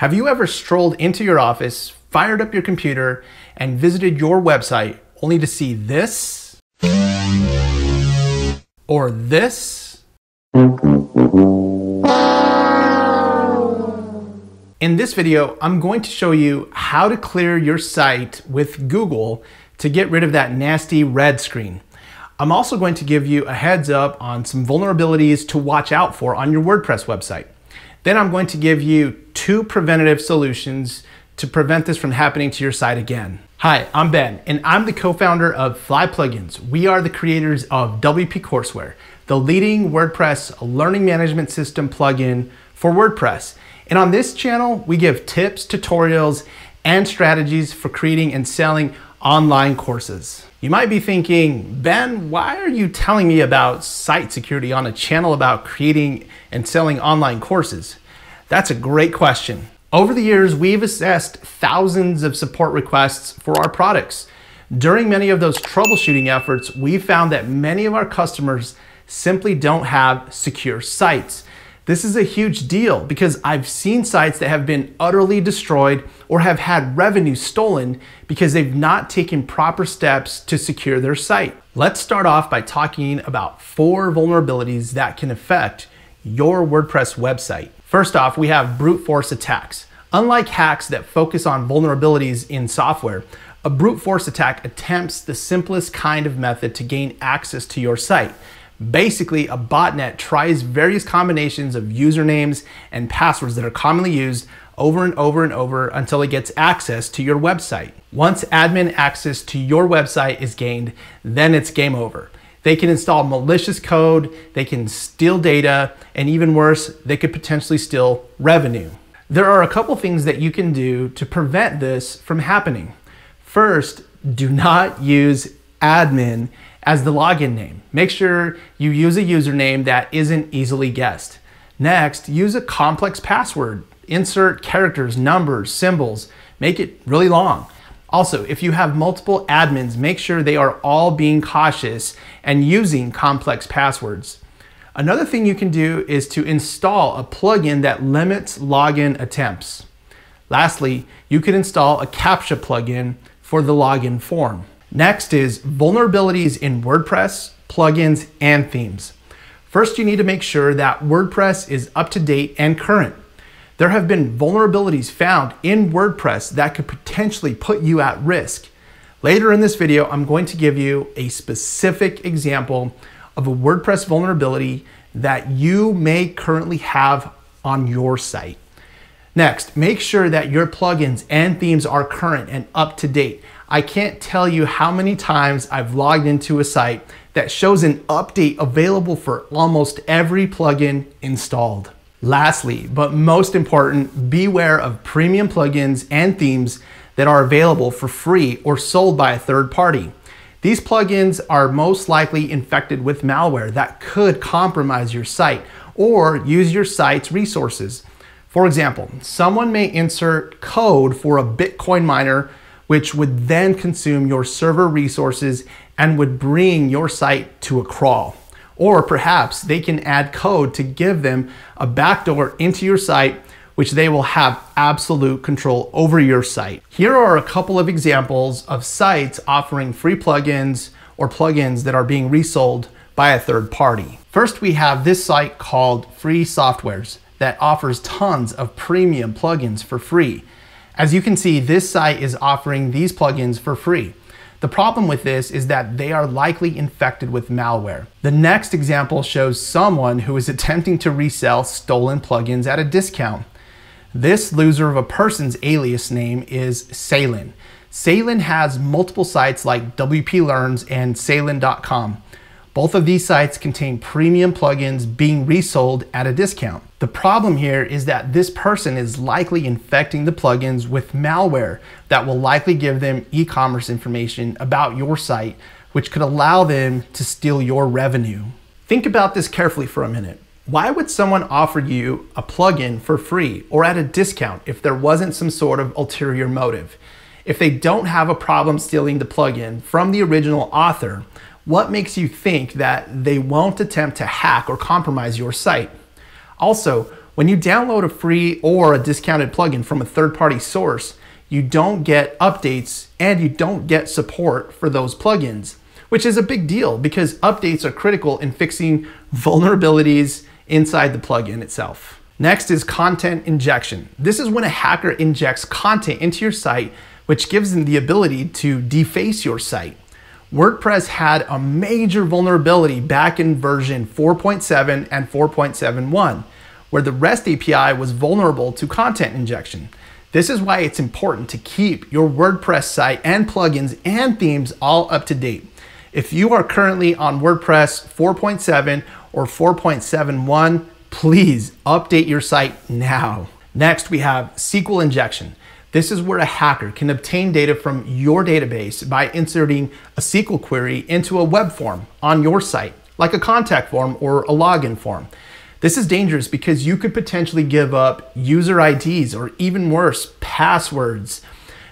Have you ever strolled into your office, fired up your computer, and visited your website only to see this? Or this? In this video, I'm going to show you how to clear your site with Google to get rid of that nasty red screen. I'm also going to give you a heads up on some vulnerabilities to watch out for on your WordPress website. Then I'm going to give you two preventative solutions to prevent this from happening to your site again. Hi, I'm Ben, and I'm the co-founder of Fly Plugins. We are the creators of WP Courseware, the leading WordPress learning management system plugin for WordPress. And on this channel, we give tips, tutorials, and strategies for creating and selling online courses. You might be thinking, Ben, why are you telling me about site security on a channel about creating and selling online courses? That's a great question. Over the years, we've assessed thousands of support requests for our products. During many of those troubleshooting efforts, we found that many of our customers simply don't have secure sites. This is a huge deal because I've seen sites that have been utterly destroyed or have had revenue stolen because they've not taken proper steps to secure their site. Let's start off by talking about four vulnerabilities that can affect your WordPress website. First off, we have brute force attacks. Unlike hacks that focus on vulnerabilities in software, a brute force attack attempts the simplest kind of method to gain access to your site. Basically, a botnet tries various combinations of usernames and passwords that are commonly used over and over and over until it gets access to your website. Once admin access to your website is gained, then it's game over. They can install malicious code, they can steal data, and even worse, they could potentially steal revenue. There are a couple things that you can do to prevent this from happening. First, do not use admin as the login name. Make sure you use a username that isn't easily guessed. Next, use a complex password. Insert characters, numbers, symbols. Make it really long. Also, if you have multiple admins, make sure they are all being cautious and using complex passwords. Another thing you can do is to install a plugin that limits login attempts. Lastly, you could install a CAPTCHA plugin for the login form. Next is vulnerabilities in WordPress, plugins, and themes. First, you need to make sure that WordPress is up to date and current. There have been vulnerabilities found in WordPress that could potentially put you at risk. Later in this video, I'm going to give you a specific example of a WordPress vulnerability that you may currently have on your site. Next, make sure that your plugins and themes are current and up to date. I can't tell you how many times I've logged into a site that shows an update available for almost every plugin installed. Lastly, but most important, beware of premium plugins and themes that are available for free or sold by a third party. These plugins are most likely infected with malware that could compromise your site or use your site's resources. For example, someone may insert code for a Bitcoin miner which would then consume your server resources and would bring your site to a crawl. Or perhaps they can add code to give them a backdoor into your site, which they will have absolute control over your site. Here are a couple of examples of sites offering free plugins or plugins that are being resold by a third party. First, we have this site called Free Softwares that offers tons of premium plugins for free. As you can see, this site is offering these plugins for free. The problem with this is that they are likely infected with malware. The next example shows someone who is attempting to resell stolen plugins at a discount. This loser of a person's alias name is Salin. Salin has multiple sites like WP Learns and salin.com. Both of these sites contain premium plugins being resold at a discount. The problem here is that this person is likely infecting the plugins with malware that will likely give them e-commerce information about your site, which could allow them to steal your revenue. Think about this carefully for a minute. Why would someone offer you a plugin for free or at a discount if there wasn't some sort of ulterior motive? If they don't have a problem stealing the plugin from the original author, what makes you think that they won't attempt to hack or compromise your site? Also, When you download a free or a discounted plugin from a third-party source, you don't get updates and you don't get support for those plugins, which is a big deal because updates are critical in fixing vulnerabilities inside the plugin itself. Next is content injection. This is when a hacker injects content into your site, which gives them the ability to deface your site. WordPress had a major vulnerability back in version 4.7 and 4.71, where the REST API was vulnerable to content injection. This is why it's important to keep your WordPress site and plugins and themes all up to date. If you are currently on WordPress 4.7 or 4.71, please update your site now. Next, we have SQL injection. This is where a hacker can obtain data from your database by inserting a SQL query into a web form on your site, like a contact form or a login form. This is dangerous because you could potentially give up user IDs or even worse, passwords.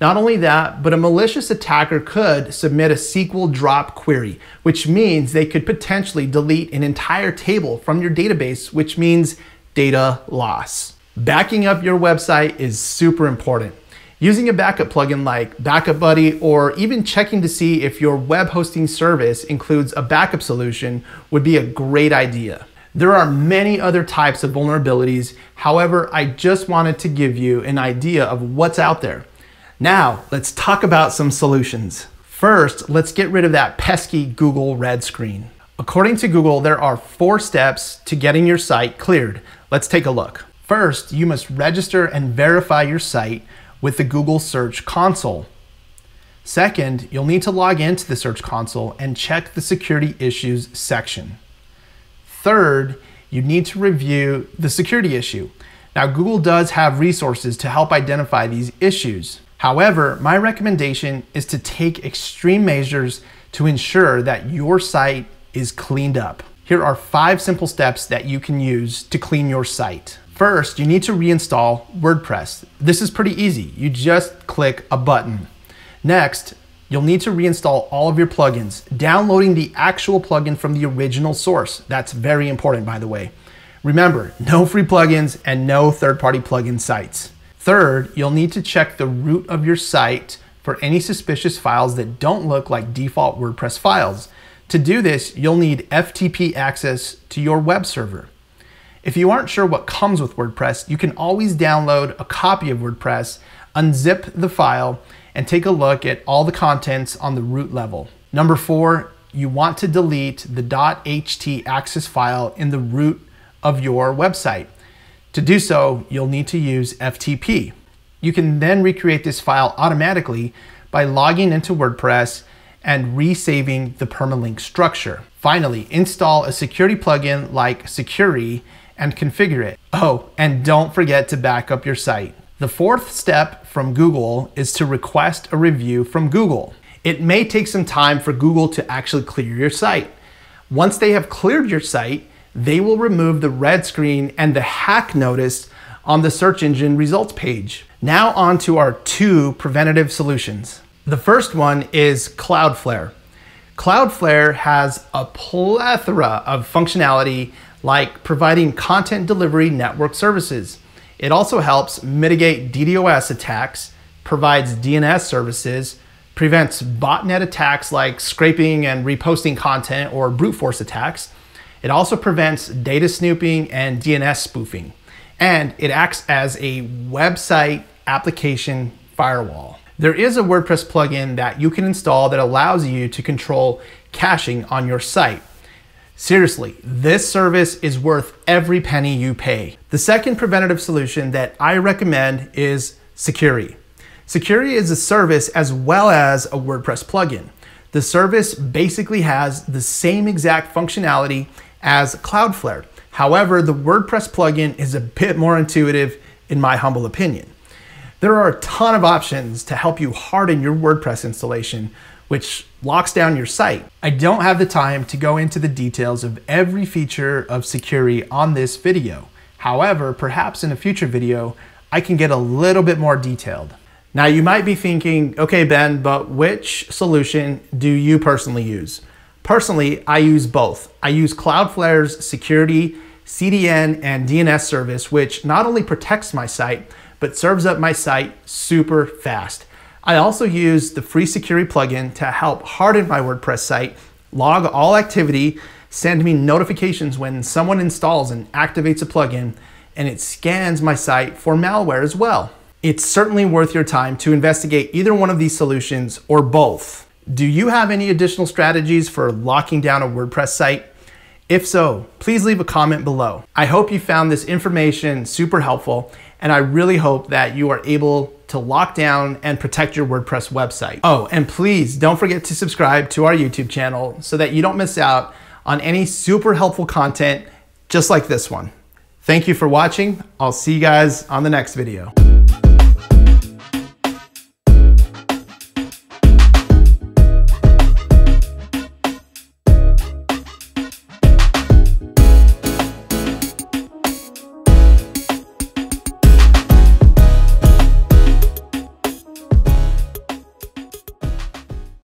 Not only that, but a malicious attacker could submit a SQL drop query, which means they could potentially delete an entire table from your database, which means data loss. Backing up your website is super important. Using a backup plugin like Backup Buddy or even checking to see if your web hosting service includes a backup solution would be a great idea. There are many other types of vulnerabilities. However, I just wanted to give you an idea of what's out there. Now, let's talk about some solutions. First, let's get rid of that pesky Google red screen. According to Google, there are 4 steps to getting your site cleared. Let's take a look. First, you must register and verify your site with the Google Search Console. Second, you'll need to log into the Search Console and check the security issues section. Third, you need to review the security issue. Now, Google does have resources to help identify these issues. However, my recommendation is to take extreme measures to ensure that your site is cleaned up. Here are 5 simple steps that you can use to clean your site. First, you need to reinstall WordPress. This is pretty easy. You just click a button. Next, you'll need to reinstall all of your plugins, downloading the actual plugin from the original source. That's very important, by the way. Remember, no free plugins and no third-party plugin sites. Third, you'll need to check the root of your site for any suspicious files that don't look like default WordPress files. To do this, you'll need FTP access to your web server. If you aren't sure what comes with WordPress, you can always download a copy of WordPress, unzip the file, and take a look at all the contents on the root level. Number 4, you want to delete the .ht access file in the root of your website. To do so, you'll need to use FTP. You can then recreate this file automatically by logging into WordPress and resaving the permalink structure. Finally, install a security plugin like Sucuri and configure it. Oh, and don't forget to back up your site. The 4th step from Google is to request a review from Google. It may take some time for Google to actually clear your site. Once they have cleared your site, they will remove the red screen and the hack notice on the search engine results page. Now on to our 2 preventative solutions. The first one is Cloudflare. Cloudflare has a plethora of functionality like providing content delivery network services. It also helps mitigate DDoS attacks, provides DNS services, prevents botnet attacks like scraping and reposting content or brute force attacks. It also prevents data snooping and DNS spoofing, and it acts as a website application firewall. There is a WordPress plugin that you can install that allows you to control caching on your site. Seriously, this service is worth every penny you pay. The second preventative solution that I recommend is Sucuri. Sucuri is a service as well as a WordPress plugin. The service basically has the same exact functionality as Cloudflare. However, the WordPress plugin is a bit more intuitive, in my humble opinion. There are a ton of options to help you harden your WordPress installation, which locks down your site. I don't have the time to go into the details of every feature of Sucuri on this video. However, perhaps in a future video, I can get a little bit more detailed. Now you might be thinking, okay, Ben, but which solution do you personally use? Personally, I use both. I use Cloudflare's security, CDN and DNS service, which not only protects my site, but serves up my site super fast. I also use the free Sucuri plugin to help harden my WordPress site, log all activity, send me notifications when someone installs and activates a plugin, and it scans my site for malware as well. It's certainly worth your time to investigate either one of these solutions or both. Do you have any additional strategies for locking down a WordPress site? If so, please leave a comment below. I hope you found this information super helpful, and I really hope that you are able to lock down and protect your WordPress website. Oh, and please don't forget to subscribe to our YouTube channel so that you don't miss out on any super helpful content just like this one. Thank you for watching. I'll see you guys on the next video.